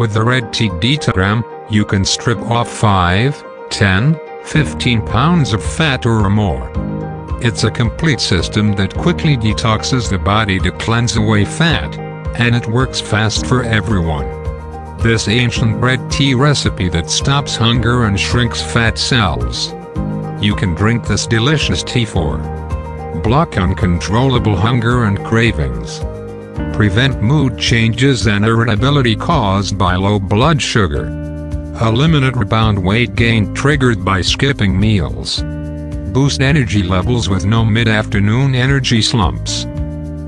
With the Red Tea Detox, you can strip off 5, 10, 15 pounds of fat or more. It's a complete system that quickly detoxes the body to cleanse away fat, and it works fast for everyone. This ancient red tea recipe that stops hunger and shrinks fat cells. You can drink this delicious tea for block uncontrollable hunger and cravings, prevent mood changes and irritability caused by low blood sugar, eliminate rebound weight gain triggered by skipping meals, boost energy levels with no mid-afternoon energy slumps.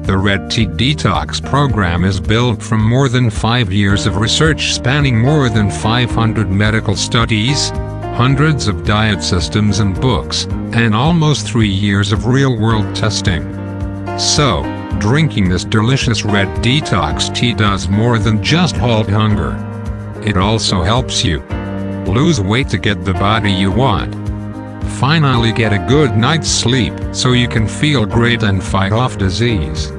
The Red Tea Detox program is built from more than 5 years of research spanning more than 500 medical studies, hundreds of diet systems and books, and almost 3 years of real-world testing. So, drinking this delicious Red Detox tea does more than just halt hunger. It also helps you lose weight to get the body you want. Finally get a good night's sleep so you can feel great and fight off disease.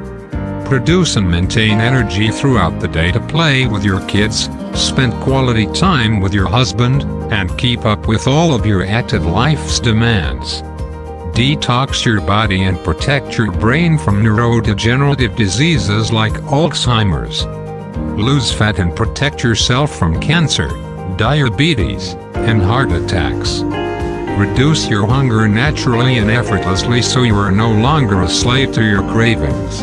Produce and maintain energy throughout the day to play with your kids, spend quality time with your husband, and keep up with all of your active life's demands. Detox your body and protect your brain from neurodegenerative diseases like Alzheimer's. Lose fat and protect yourself from cancer, diabetes, and heart attacks. Reduce your hunger naturally and effortlessly so you are no longer a slave to your cravings.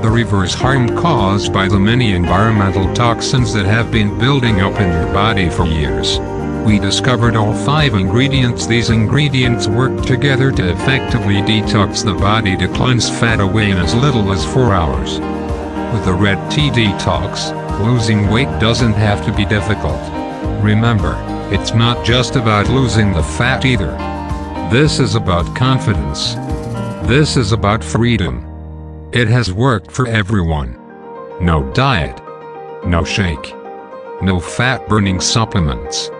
The reverse harm caused by the many environmental toxins that have been building up in your body for years. We discovered all 5 ingredients. These ingredients work together to effectively detox the body to cleanse fat away in as little as 4 hours. With the Red Tea Detox, losing weight doesn't have to be difficult. Remember, it's not just about losing the fat either. This is about confidence. This is about freedom. It has worked for everyone. No diet. No shake. No fat-burning supplements.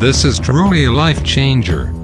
This is truly a life changer.